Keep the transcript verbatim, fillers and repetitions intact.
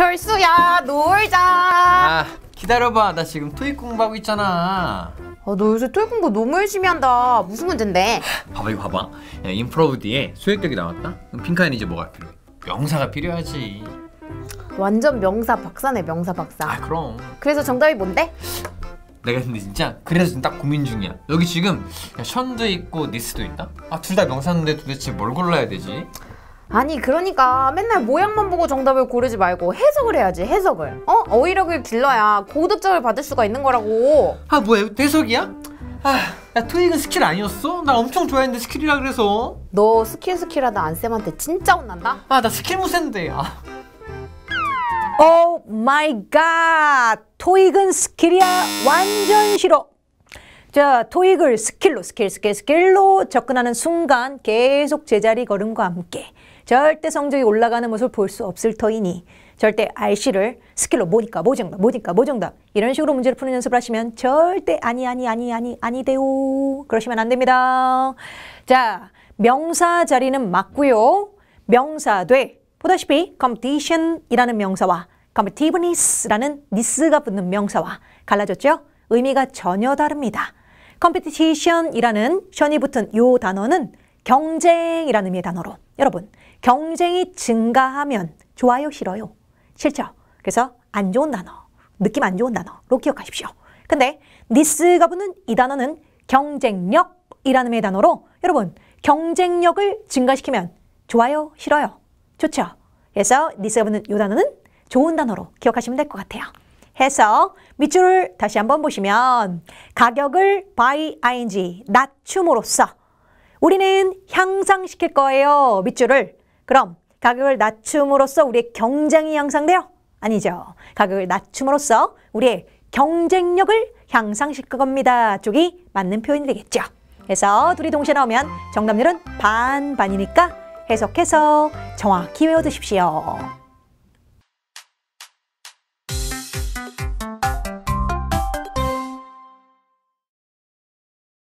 철수야, 놀자. 아, 기다려봐. 나 지금 토익 공부하고 있잖아. 아, 너 요새 토익 공부 너무 열심히 한다. 무슨 문제인데? 봐봐, 이거 봐봐. 야, 인프로브 뒤에 수액력이 나왔다? 그럼 핑카에는 이제 뭐가 필요해? 명사가 필요하지. 완전 명사 박사네, 명사 박사. 아, 그럼. 그래서 정답이 뭔데? 내가 근데 진짜 그래서 지금 딱 고민 중이야. 여기 지금 션도 있고 니스도 있다? 아, 둘 다 명사인데 도대체 뭘 골라야 되지? 아니, 그러니까 맨날 모양만 보고 정답을 고르지 말고 해석을 해야지, 해석을. 어? 어휘력을 길러야 고득점을 받을 수가 있는 거라고. 아, 뭐야, 해석이야? 아, 야, 토익은 스킬 아니었어? 나 엄청 좋아했는데 스킬이라 그래서. 너 스킬 스킬하다 안쌤한테 진짜 혼난다? 아, 나 스킬 무샌데. 아. 오 마이 갓! 토익은 스킬이야, 완전 싫어. 자, 토익을 스킬로 스킬 스킬 스킬로 접근하는 순간 계속 제자리 걸음과 함께 절대 성적이 올라가는 모습을 볼 수 없을 터이니 절대 알씨를 스킬로 뭐니까 뭐정답 뭐니까 뭐정답 이런 식으로 문제를 푸는 연습을 하시면 절대 아니 아니 아니 아니 아니돼요. 그러시면 안 됩니다. 자, 명사 자리는 맞고요. 명사 돼 보다시피 competition이라는 명사와 competitiveness라는 니스가 붙는 명사와 갈라졌죠? 의미가 전혀 다릅니다. competition이라는 션이 붙은 요 단어는 경쟁이라는 의미의 단어로, 여러분 경쟁이 증가하면 좋아요 싫어요? 싫죠? 그래서 안 좋은 단어, 느낌 안 좋은 단어로 기억하십시오. 근데 니스가 붙는 이 단어는 경쟁력이라는 의미의 단어로, 여러분 경쟁력을 증가시키면 좋아요 싫어요? 좋죠? 그래서 니스가 붙는 요 단어는 좋은 단어로 기억하시면 될 것 같아요. 해서 밑줄을 다시 한번 보시면 가격을 by 아이엔지 낮춤으로써 우리는 향상시킬 거예요. 밑줄을. 그럼 가격을 낮춤으로써 우리의 경쟁이 향상돼요? 아니죠. 가격을 낮춤으로써 우리의 경쟁력을 향상시킬 겁니다. 쪽이 맞는 표현이 되겠죠. 그래서 둘이 동시에 나오면 정답률은 반반이니까 해석해서 정확히 외워두십시오.